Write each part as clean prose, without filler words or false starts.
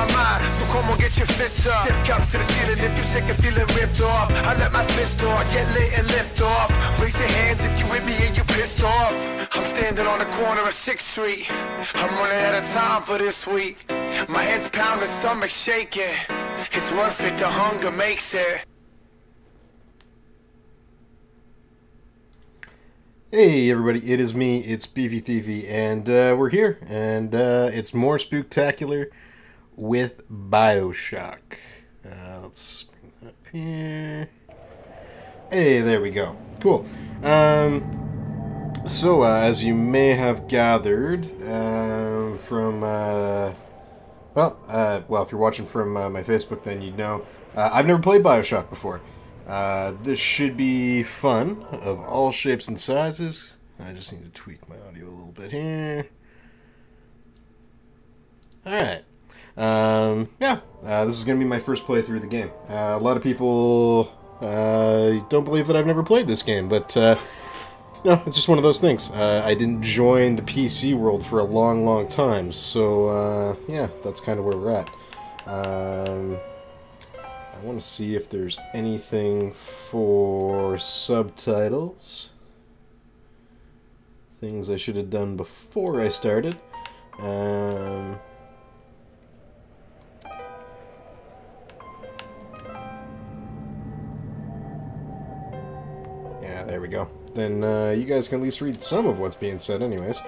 my mind, so come on, get your fists up. Tip cups to the ceiling if you're sick of feeling ripped off. I let my fist off, get lit and lift off. Raise your hands if you with me and you pissed off. I'm standing on the corner of 6th Street. I'm running out of time for this week. My head's pounding, stomach shaking. It's worth it, the hunger makes it. Hey everybody, it is me, it's BVTV, and we're here, and it's more Spooktacular with BioShock. Let's bring that up here. Hey, there we go. Cool. As you may have gathered from, well, if you're watching from my Facebook, then you'd know, I've never played BioShock before. This should be fun, of all shapes and sizes. I just need to tweak my audio a little bit here. Alright. This is going to be my first playthrough of the game. A lot of people don't believe that I've never played this game, but no, it's just one of those things. I didn't join the PC world for a long, long time, so yeah, that's kind of where we're at. I want to see if there's anything for subtitles. Things I should have done before I started. Yeah, there we go. Then you guys can at least read some of what's being said anyways.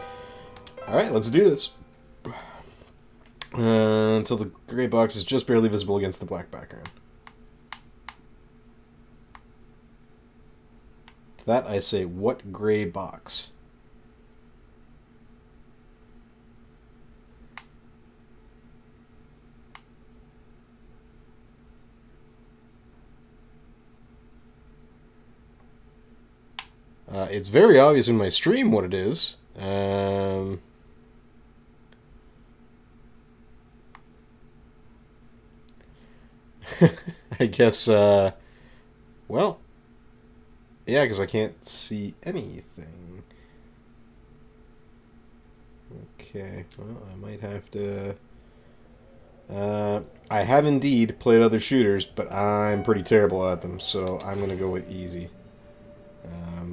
Alright, let's do this. Until the gray box is just barely visible against the black background. That I say, what gray box? It's very obvious in my stream what it is. I guess, well... Yeah, because I can't see anything. Okay, well, I might have to... I have indeed played other shooters, but I'm pretty terrible at them, so I'm going to go with easy.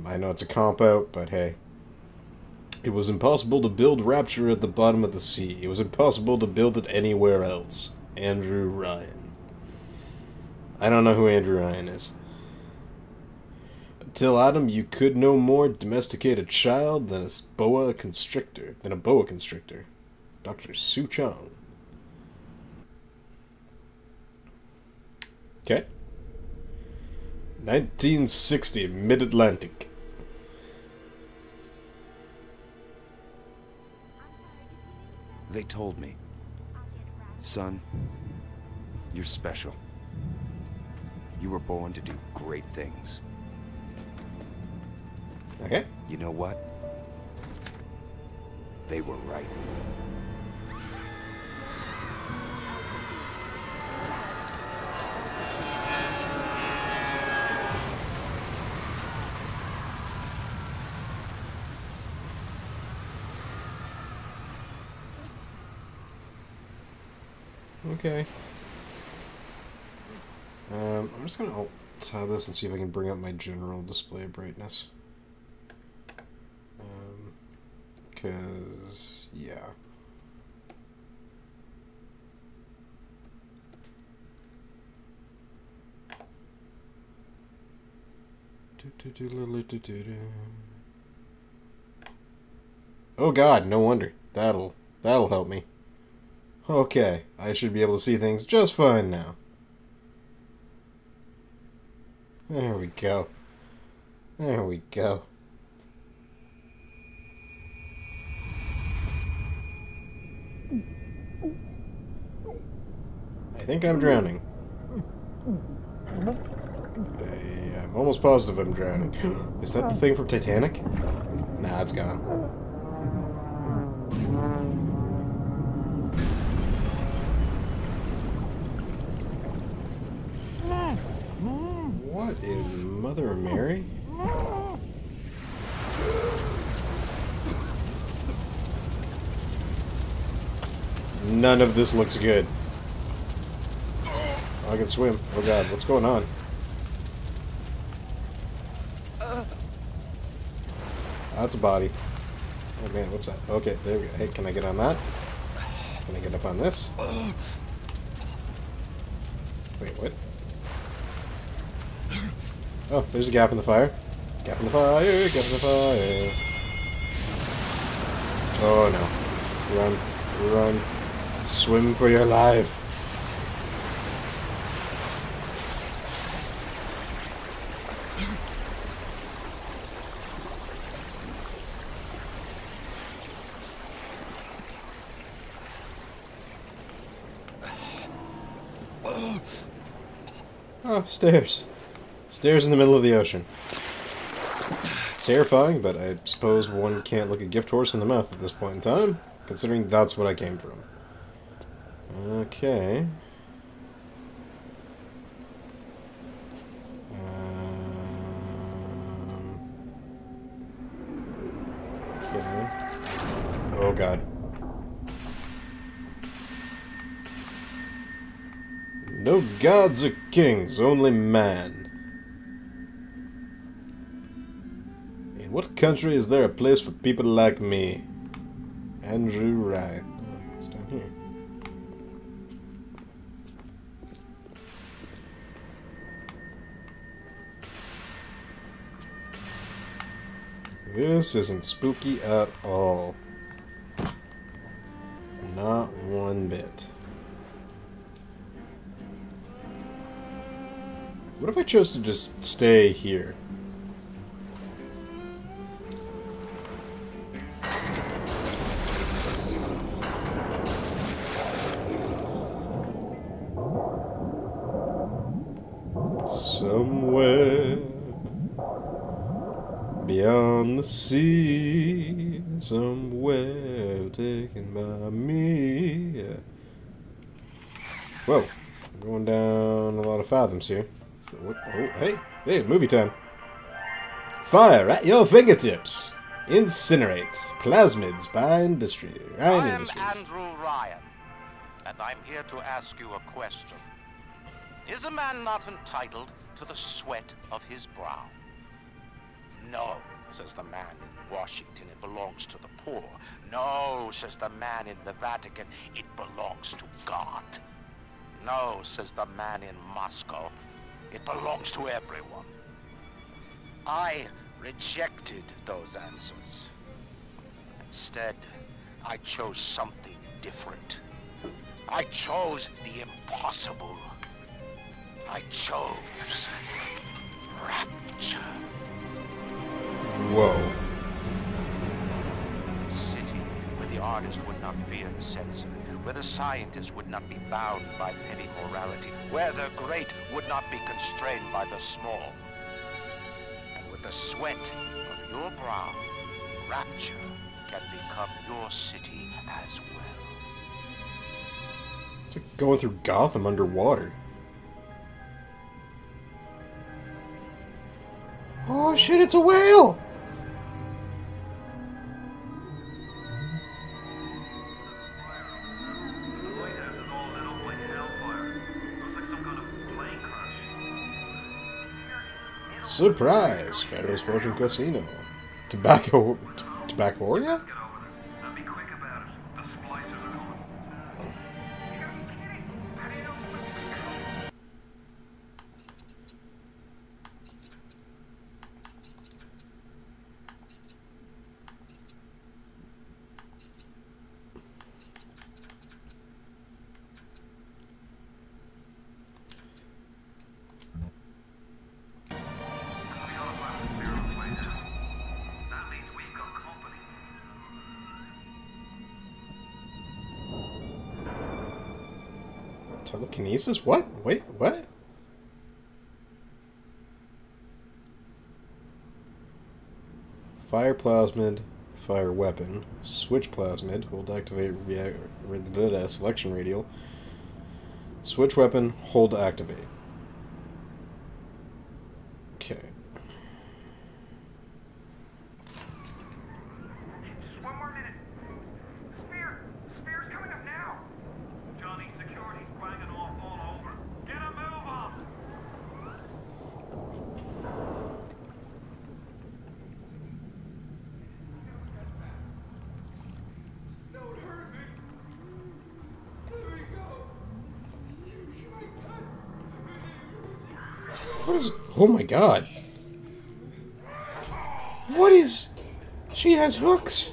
I know it's a comp-out, but hey. It was impossible to build Rapture at the bottom of the sea. It was impossible to build it anywhere else. Andrew Ryan. I don't know who Andrew Ryan is. Till Adam, you could no more domesticate a child than a boa constrictor. Dr. Su Chong. Okay. 1960, Mid-Atlantic. They told me, son, you're special. You were born to do great things. Okay. You know what? They were right. Okay. I'm just gonna alt tab this and see if I can bring up my general display brightness. Because, yeah. Oh god, no wonder. That'll help me. Okay, I should be able to see things just fine now. There we go. There we go. I think I'm drowning. I'm almost positive I'm drowning. Is that the thing from Titanic? Nah, it's gone. What in Mother Mary? None of this looks good. can swim. Oh god, what's going on? That's a body. Oh man, what's that? Okay, there we go. Hey, can I get on that? Can I get up on this? Wait, what? Oh, there's a gap in the fire. Gap in the fire, gap in the fire. Oh no. Run, run. Swim for your life. Oh, stairs. Stairs in the middle of the ocean. Terrifying, but I suppose one can't look a gift horse in the mouth at this point in time, considering that's what I came from. Okay. Okay. Oh god. No gods or kings, only man. In what country is there a place for people like me? Andrew Wright. Oh, it's down here. This isn't spooky at all. Not one bit. What if I chose to just stay here? Somewhere beyond the sea, somewhere taken by me. Whoa, I'm going down a lot of fathoms here. Oh, hey, hey, movie time. Fire at your fingertips. Incinerate. Plasmids by industry. Ryan I am Industries. Andrew Ryan, and I'm here to ask you a question. Is a man not entitled to the sweat of his brow? No, says the man in Washington, it belongs to the poor. No, says the man in the Vatican, it belongs to God. No, says the man in Moscow, it belongs to everyone. I rejected those answers. Instead, I chose something different. I chose the impossible. I chose Rapture. Whoa. A city where the artist would not fear the censor, where the scientist would not be bound by petty morality, where the great would not be constrained by the small. And with the sweat of your brow, Rapture can become your city as well. It's like going through Gotham underwater. Oh shit, it's a whale! Surprise! Federal Sporting Casino. Tobaccoaria? Telekinesis? What? Wait, what? Fire plasmid, fire weapon, switch plasmid, hold activate selection radial, switch weapon, hold activate. Okay. Coming up now. Johnny, security's banging all over. Get a move! What is... Oh my god. What is... She has hooks.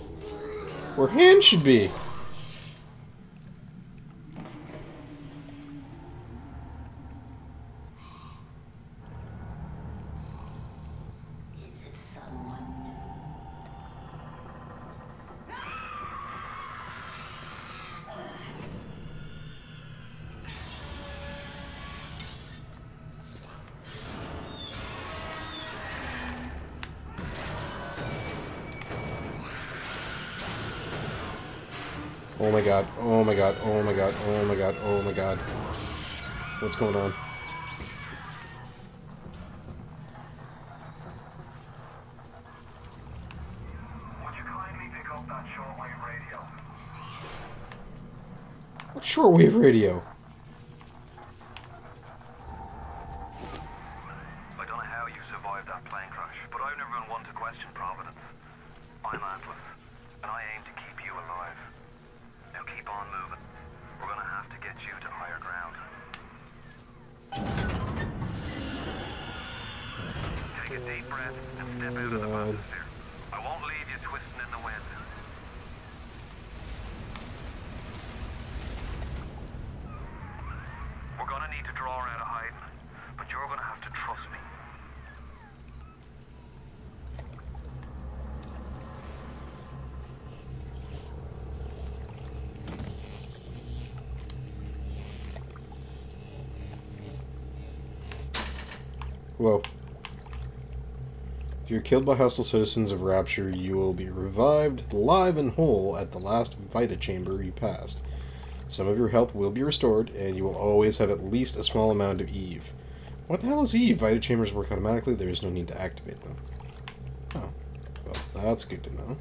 Where hands should be. Oh my god, oh my god, oh my god, oh my god, oh my god. What's going on? Would you kindly pick up that shortwave radio? What shortwave radio? I don't know how you survived that plane crash, but I've never been one to question Providence. I'm Atlas, and I aim to keep you alive. Now keep on moving. We're gonna have to get you to higher ground. Take a deep breath and step out of the atmosphere. I won't leave you twisting in the wind. We're gonna need to draw her out of hiding, but you're gonna have to trust me. Whoa. If you're killed by hostile citizens of Rapture, you will be revived live and whole at the last Vita Chamber you passed. Some of your health will be restored, and you will always have at least a small amount of Eve. What the hell is Eve? Vita Chambers work automatically. There is no need to activate them. Oh. Well, that's good to know.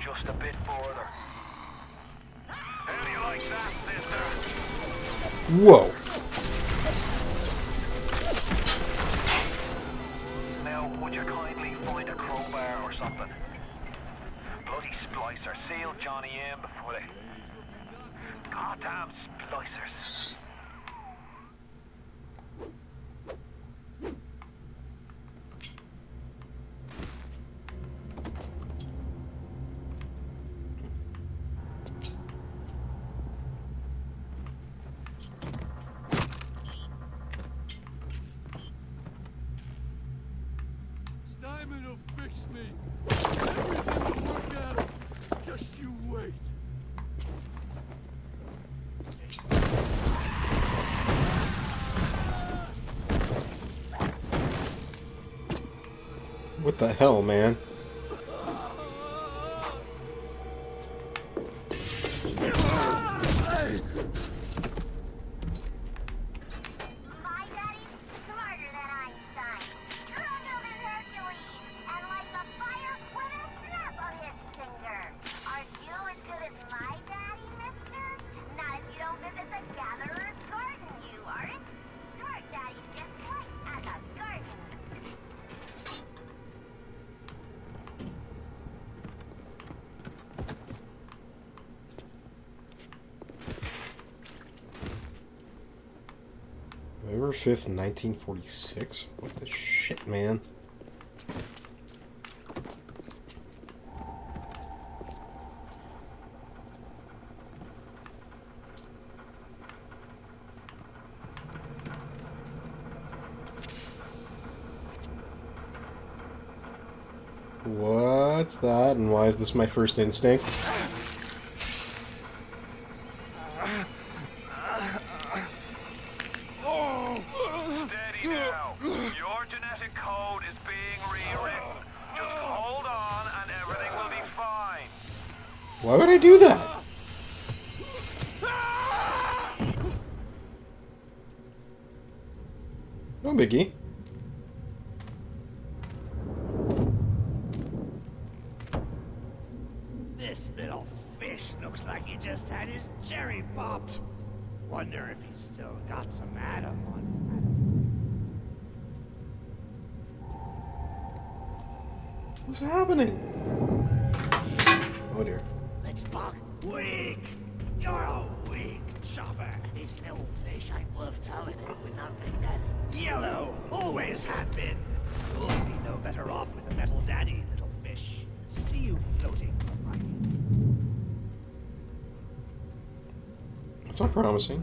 Just a bit further. How do you like that, sister? Whoa. Now, would you kindly find a crowbar or something? Bloody splicer, seal Johnny in before they... Goddamn splicers. What the hell, man? November 5th, 1946? What the shit, man? What's that? And why is this my first instinct? Why would I do that? No biggie. This little fish looks like he just had his cherry popped. Wonder if he's still got some atom on him. What's happening? Oh dear. Let's buck weak. You're a weak chopper. This little fish ain't worth telling it would not make that. Yellow, always have been. You'll be no better off with a metal daddy, little fish. See you floating. That's not promising.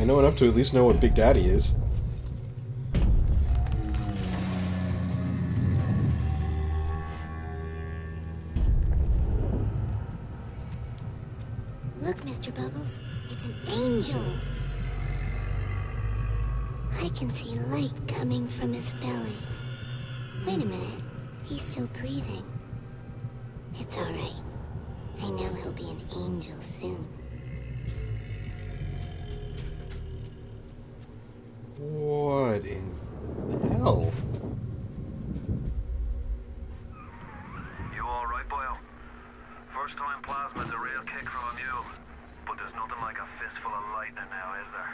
I know enough to at least know what Big Daddy is. Look, Mr. Bubbles, it's an angel. I can see light coming from his belly. Wait a minute. He's still breathing. It's all right. I know he'll be an angel soon. What in hell? You all right, Boyle? First time plasma's a real kick from you. But there's nothing like a fistful of lightning now, is there?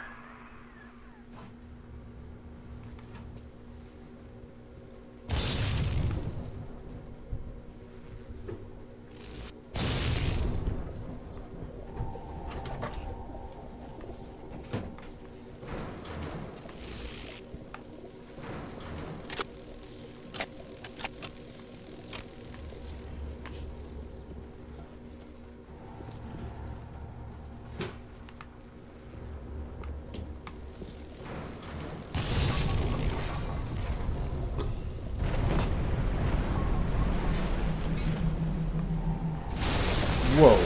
Whoa.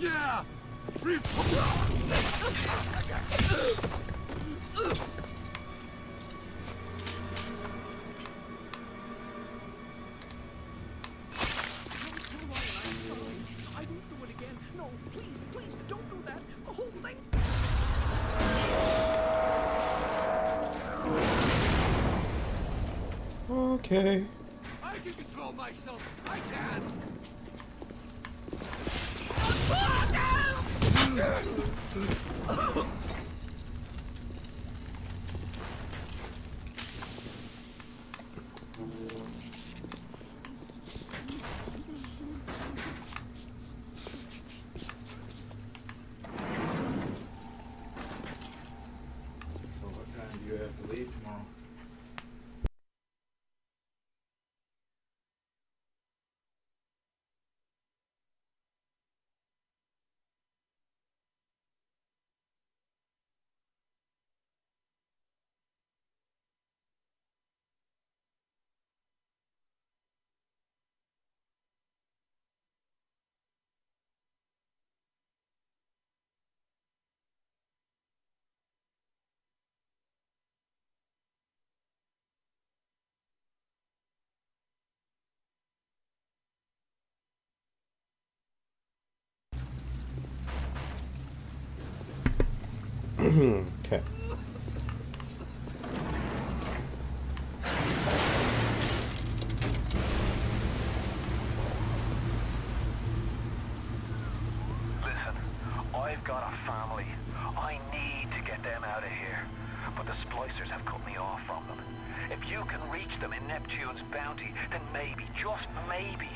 Yeah! Okay. I can control myself. I can. Okay. Neptune's bounty, then maybe, just maybe.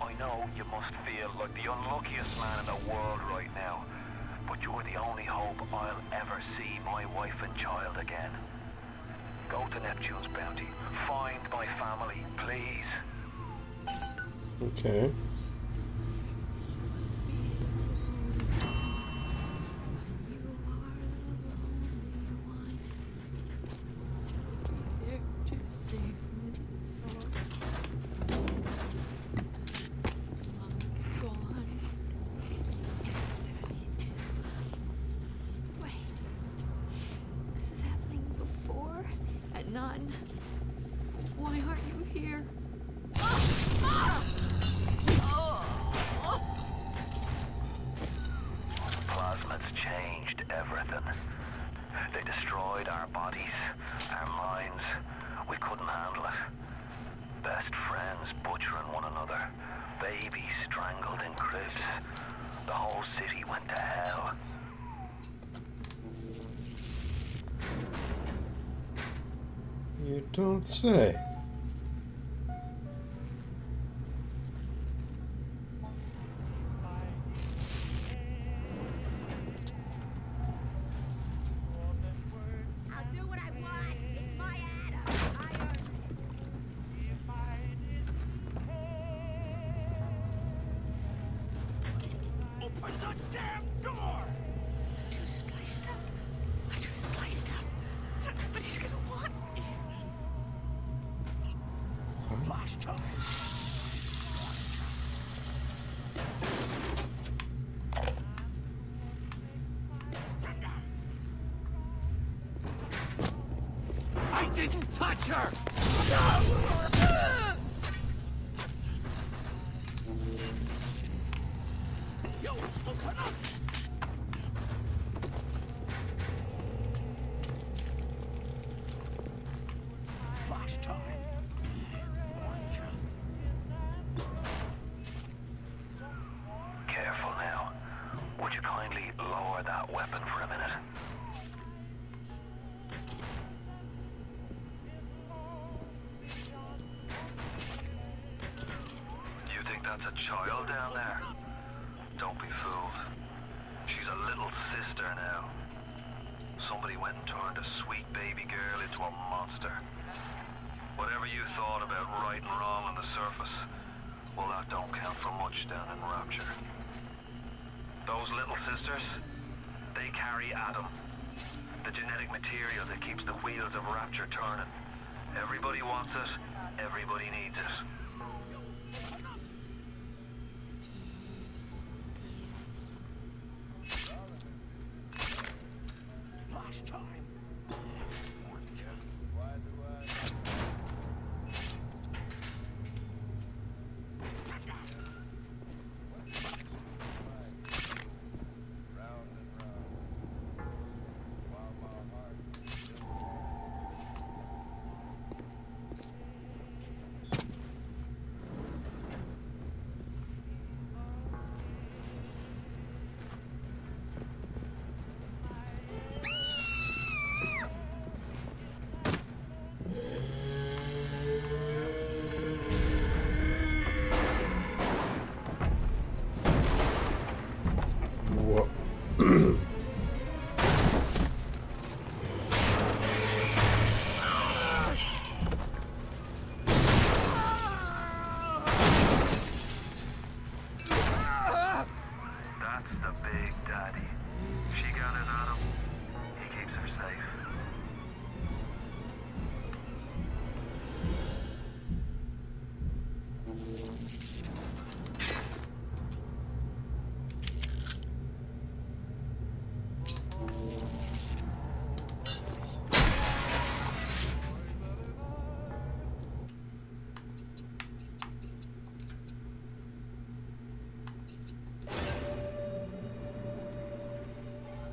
I know you must feel like the unluckiest man in the world right now, but you're the only hope I'll ever see my wife and child again. Go to Neptune's bounty. Find my family, please. Okay. Don't say.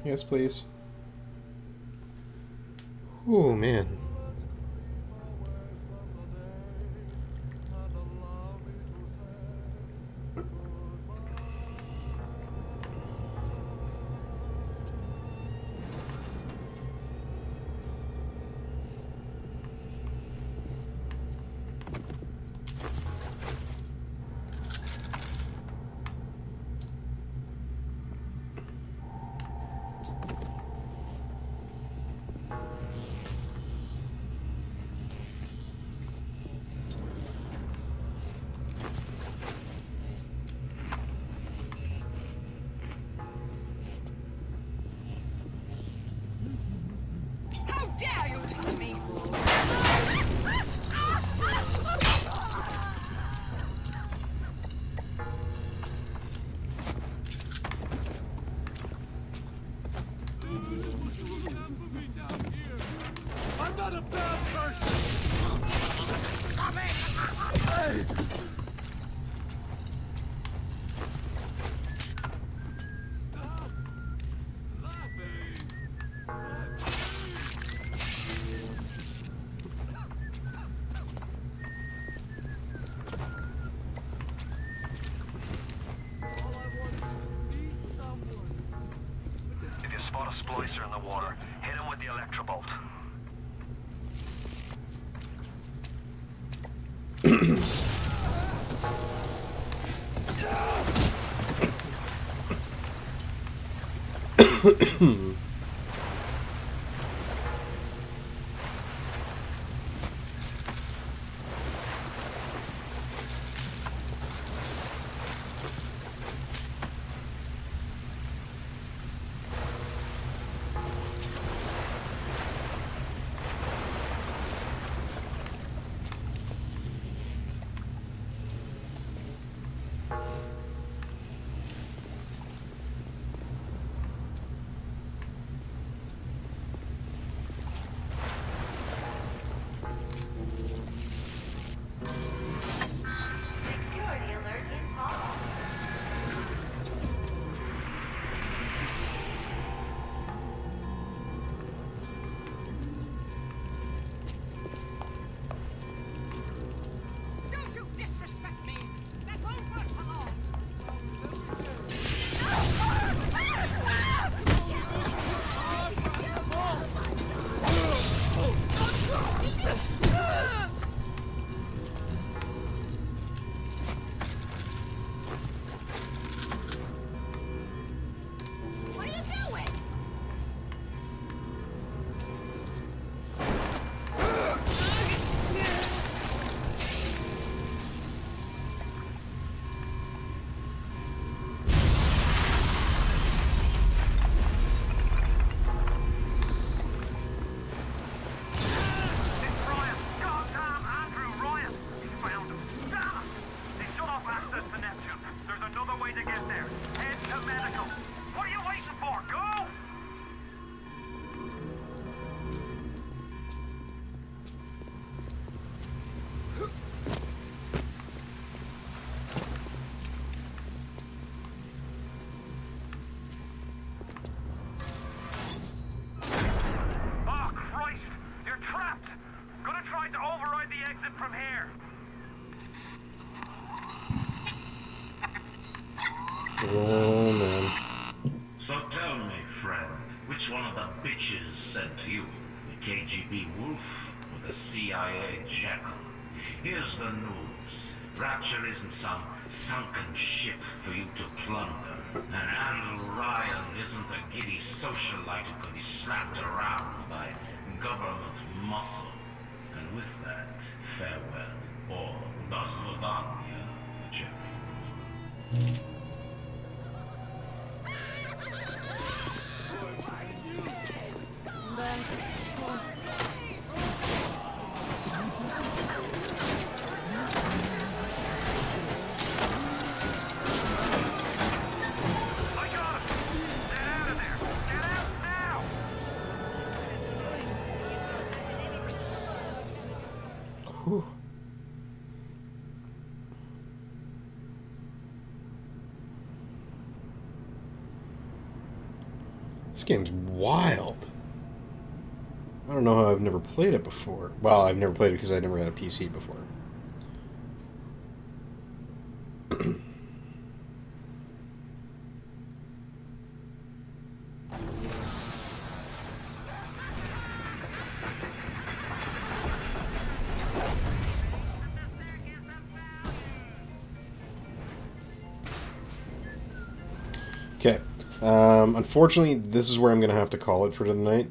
Yes, please. Oh, man. Rapture isn't some sunken ship for you to plunder, and Andrew Ryan isn't a giddy socialite who can be slapped around by government muscle. And with that, farewell, or Nosmodania, whichever. This game's wild. I don't know how I've never played it before. Well, I've never played it because I never had a PC before. Okay, unfortunately, this is where I'm going to have to call it for tonight.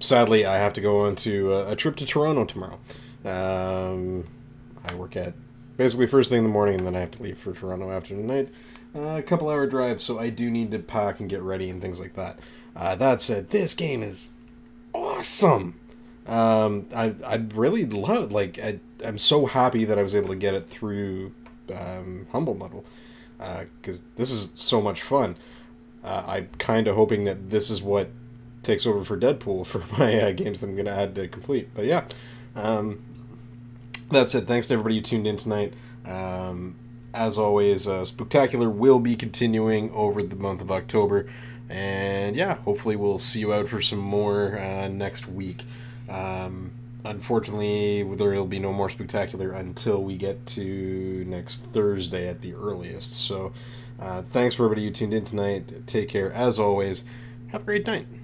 Sadly, I have to go on to a trip to Toronto tomorrow. I work at basically first thing in the morning, and then I have to leave for Toronto after tonight. A couple-hour drive, so I do need to pack and get ready and things like that. That said, this game is awesome! I really love it. Like, I'm so happy that I was able to get it through Humble Bundle. Because this is so much fun. I'm kind of hoping that this is what takes over for Deadpool for my games that I'm going to add to complete. But yeah, that's it. Thanks to everybody who tuned in tonight. As always, Spooktacular will be continuing over the month of October. And yeah, hopefully we'll see you out for some more next week. Unfortunately, there will be no more Spooktacular until we get to next Thursday at the earliest. So, thanks for everybody who tuned in tonight. Take care, as always. Have a great night.